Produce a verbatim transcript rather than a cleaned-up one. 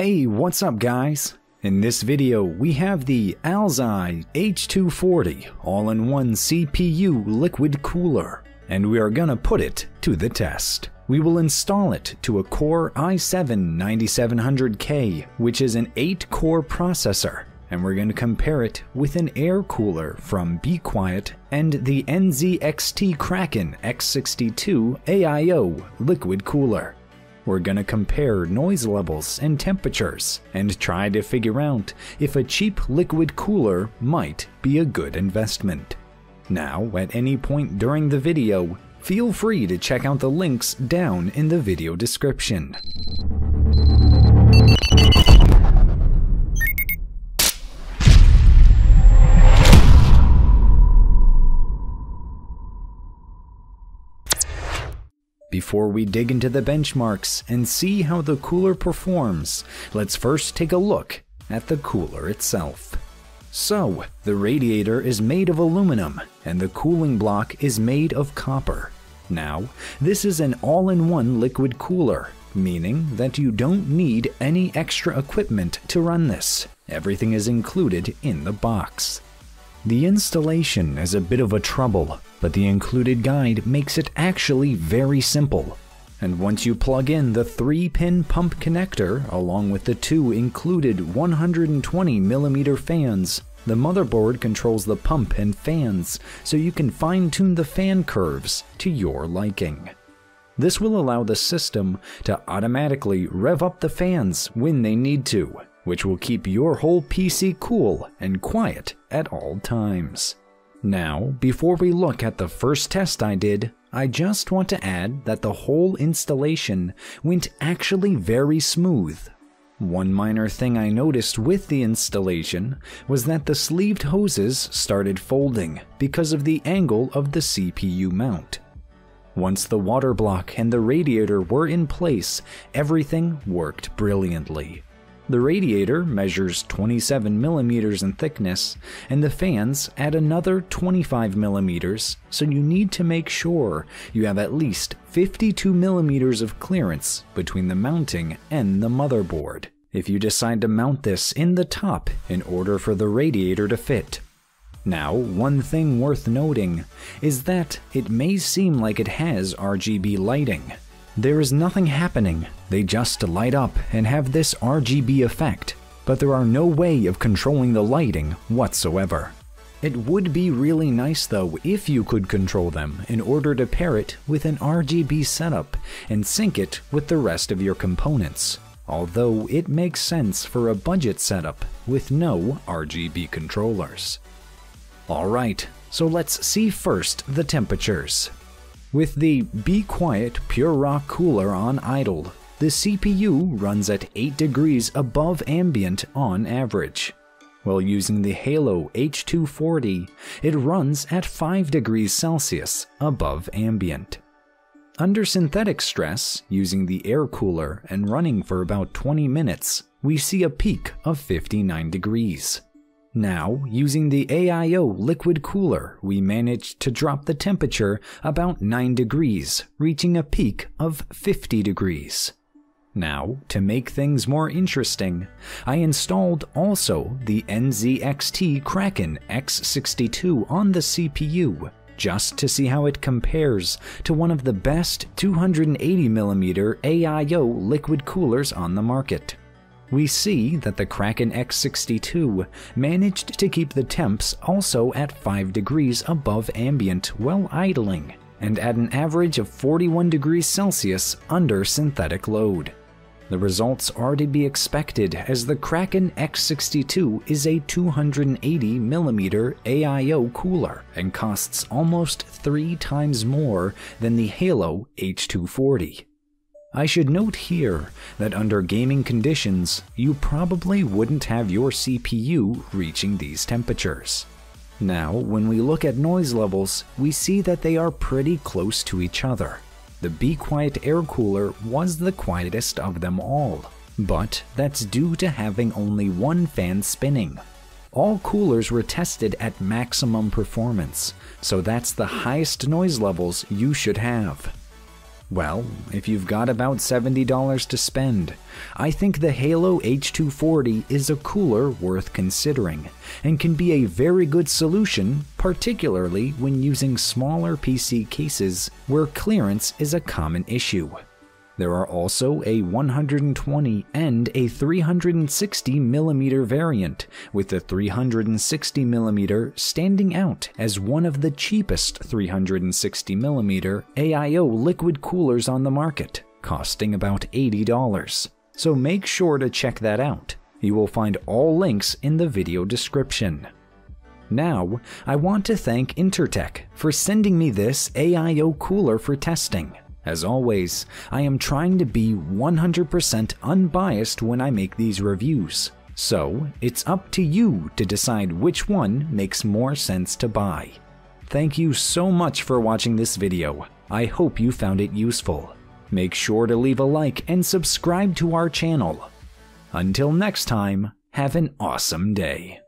Hey, what's up guys? In this video we have the Alseye H two forty all-in-one C P U liquid cooler, and we are gonna put it to the test. We will install it to a Core i seven ninety-seven hundred K, which is an eight core processor, and we're gonna compare it with an air cooler from Be Quiet and the N Z X T Kraken X sixty-two A I O liquid cooler. We're gonna compare noise levels and temperatures and try to figure out if a cheap liquid cooler might be a good investment. Now, at any point during the video, feel free to check out the links down in the video description. Before we dig into the benchmarks and see how the cooler performs, let's first take a look at the cooler itself. So, the radiator is made of aluminum and the cooling block is made of copper. Now, this is an all-in-one liquid cooler, meaning that you don't need any extra equipment to run this. Everything is included in the box. The installation is a bit of a trouble, but the included guide makes it actually very simple. And once you plug in the three pin pump connector along with the two included one hundred twenty millimeter fans, the motherboard controls the pump and fans, so you can fine-tune the fan curves to your liking. This will allow the system to automatically rev up the fans when they need to, which will keep your whole P C cool and quiet at all times. Now, before we look at the first test I did, I just want to add that the whole installation went actually very smooth. One minor thing I noticed with the installation was that the sleeved hoses started folding because of the angle of the C P U mount. Once the water block and the radiator were in place, everything worked brilliantly. The radiator measures twenty-seven millimeters in thickness, and the fans add another twenty-five millimeters, so you need to make sure you have at least fifty-two millimeters of clearance between the mounting and the motherboard, if you decide to mount this in the top in order for the radiator to fit. Now, one thing worth noting is that it may seem like it has R G B lighting. There is nothing happening, they just light up and have this R G B effect, but there are no way of controlling the lighting whatsoever. It would be really nice though if you could control them in order to pair it with an R G B setup and sync it with the rest of your components, although it makes sense for a budget setup with no R G B controllers. Alright, so let's see first the temperatures. With the Be Quiet Pure Rock Cooler on idle, the C P U runs at eight degrees above ambient on average. While using the Halo H two forty, it runs at five degrees Celsius above ambient. Under synthetic stress, using the air cooler and running for about twenty minutes, we see a peak of fifty-nine degrees. Now, using the A I O liquid cooler, we managed to drop the temperature about nine degrees, reaching a peak of fifty degrees. Now, to make things more interesting, I installed also the N Z X T Kraken X sixty-two on the C P U, just to see how it compares to one of the best two hundred eighty millimeter A I O liquid coolers on the market. We see that the Kraken X sixty-two managed to keep the temps also at five degrees above ambient while idling, and at an average of forty-one degrees Celsius under synthetic load. The results are to be expected as the Kraken X sixty-two is a two hundred eighty millimeter A I O cooler and costs almost three times more than the Halo H two forty. I should note here that under gaming conditions, you probably wouldn't have your C P U reaching these temperatures. Now, when we look at noise levels, we see that they are pretty close to each other. The Be Quiet air cooler was the quietest of them all, but that's due to having only one fan spinning. All coolers were tested at maximum performance, so that's the highest noise levels you should have. Well, if you've got about seventy dollars to spend, I think the Halo H two forty is a cooler worth considering, and can be a very good solution, particularly when using smaller P C cases where clearance is a common issue. There are also a one hundred twenty and a three hundred sixty millimeter variant, with the three hundred sixty millimeter standing out as one of the cheapest three hundred sixty millimeter A I O liquid coolers on the market, costing about eighty dollars. So make sure to check that out. You will find all links in the video description. Now, I want to thank Inter-Tech for sending me this A I O cooler for testing. As always, I am trying to be one hundred percent unbiased when I make these reviews, so it's up to you to decide which one makes more sense to buy. Thank you so much for watching this video. I hope you found it useful. Make sure to leave a like and subscribe to our channel. Until next time, have an awesome day.